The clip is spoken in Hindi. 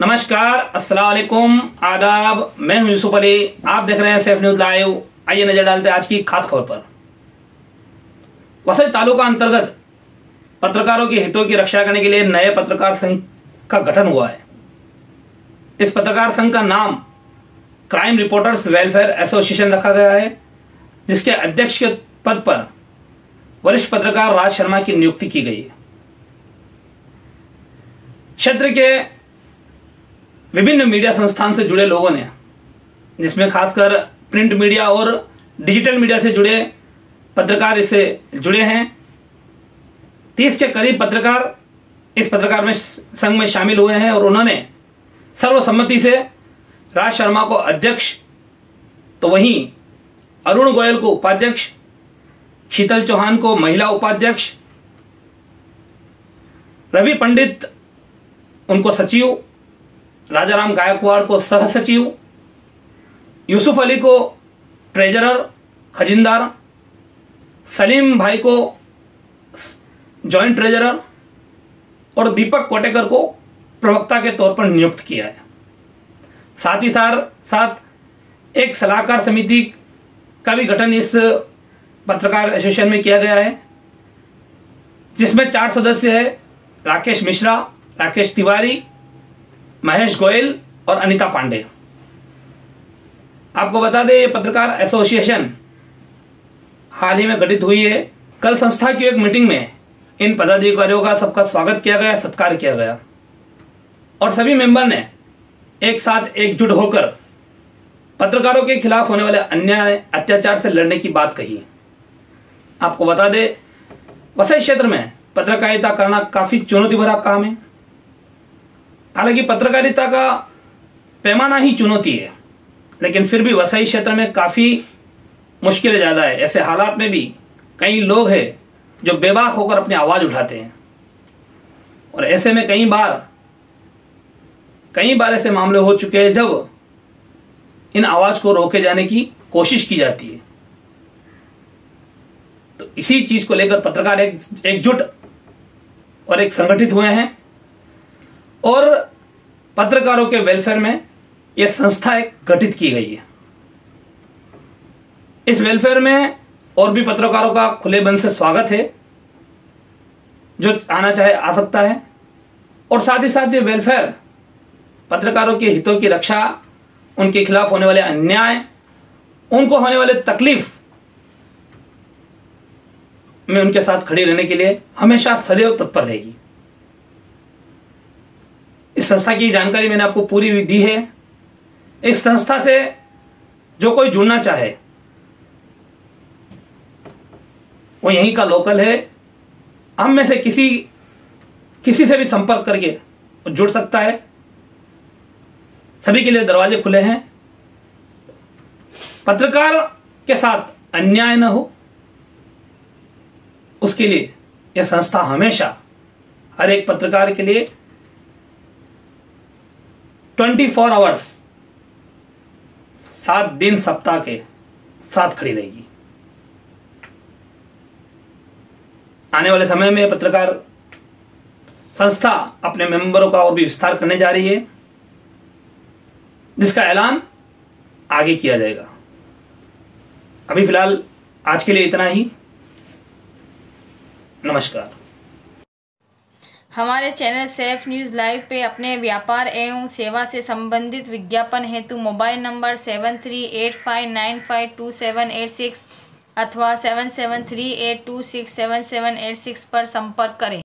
नमस्कार, अस्सलाम वालेकुम, आदाब। मैं हूं युसुफ अली, आप देख रहे हैं सैफ न्यूज लाइव। आइए नजर डालते हैं आज की खास खबर पर। वसई तालुका अंतर्गत पत्रकारों के हितों की रक्षा करने के लिए नए पत्रकार संघ का गठन हुआ है। इस पत्रकार संघ का नाम क्राइम रिपोर्टर्स वेलफेयर एसोसिएशन रखा गया है, जिसके अध्यक्ष के पद पर वरिष्ठ पत्रकार राज शर्मा की नियुक्ति की गई है। क्षेत्र के विभिन्न मीडिया संस्थान से जुड़े लोगों ने, जिसमें खासकर प्रिंट मीडिया और डिजिटल मीडिया से जुड़े पत्रकार इससे जुड़े हैं, 30 के करीब पत्रकार इस संघ में शामिल हुए हैं और उन्होंने सर्वसम्मति से राज शर्मा को अध्यक्ष, तो वहीं अरुण गोयल को उपाध्यक्ष, शीतल चौहान को महिला उपाध्यक्ष, रवि पंडित उनको सचिव, राजाराम गायकवाड़ को सह सचिव, युसुफ अली को ट्रेजरर, खजिंदार सलीम भाई को जॉइंट ट्रेजरर और दीपक कोटेकर को प्रवक्ता के तौर पर नियुक्त किया है। साथ ही साथ एक सलाहकार समिति का भी गठन इस पत्रकार एसोसिएशन में किया गया है, जिसमें 4 सदस्य हैं। राकेश मिश्रा, राकेश तिवारी, महेश गोयल और अनिता पांडे। आपको बता दें, ये पत्रकार एसोसिएशन हाल ही में गठित हुई है। कल संस्था की एक मीटिंग में इन पदाधिकारियों का सबका स्वागत किया गया, सत्कार किया गया और सभी मेंबर ने एक साथ एकजुट होकर पत्रकारों के खिलाफ होने वाले अन्याय अत्याचार से लड़ने की बात कही। आपको बता दें, वसई क्षेत्र में पत्रकारिता करना काफी चुनौती भरा काम है। हालांकि पत्रकारिता का पैमाना ही चुनौती है, लेकिन फिर भी वसई क्षेत्र में काफी मुश्किलें ज्यादा है। ऐसे हालात में भी कई लोग हैं जो बेबाक होकर अपनी आवाज उठाते हैं और ऐसे में कई बार ऐसे मामले हो चुके हैं जब इन आवाज को रोके जाने की कोशिश की जाती है। तो इसी चीज को लेकर पत्रकार एकजुट और एक संगठित हुए हैं और पत्रकारों के वेलफेयर में यह संस्था एक गठित की गई है। इस वेलफेयर में और भी पत्रकारों का खुले मन से स्वागत है, जो आना चाहे आ सकता है। और साथ ही साथ ये वेलफेयर पत्रकारों के हितों की रक्षा, उनके खिलाफ होने वाले अन्याय, उनको होने वाले तकलीफ में उनके साथ खड़ी रहने के लिए हमेशा सदैव तत्पर रहेगी। इस संस्था की जानकारी मैंने आपको पूरी भी दी है। इस संस्था से जो कोई जुड़ना चाहे, वो यहीं का लोकल है, हम में से किसी से भी संपर्क करके जुड़ सकता है। सभी के लिए दरवाजे खुले हैं। पत्रकार के साथ अन्याय न हो, उसके लिए यह संस्था हमेशा हर एक पत्रकार के लिए 24 घंटे 7 दिन सप्ताह के साथ खड़ी रहेगी। आने वाले समय में पत्रकार संस्था अपने मेंबरों का और भी विस्तार करने जा रही है, जिसका ऐलान आगे किया जाएगा। अभी फिलहाल आज के लिए इतना ही। नमस्कार। हमारे चैनल सैफ न्यूज़ लाइव पे अपने व्यापार एवं सेवा से संबंधित विज्ञापन हेतु मोबाइल नंबर 7385952786 अथवा 7738267786 पर संपर्क करें।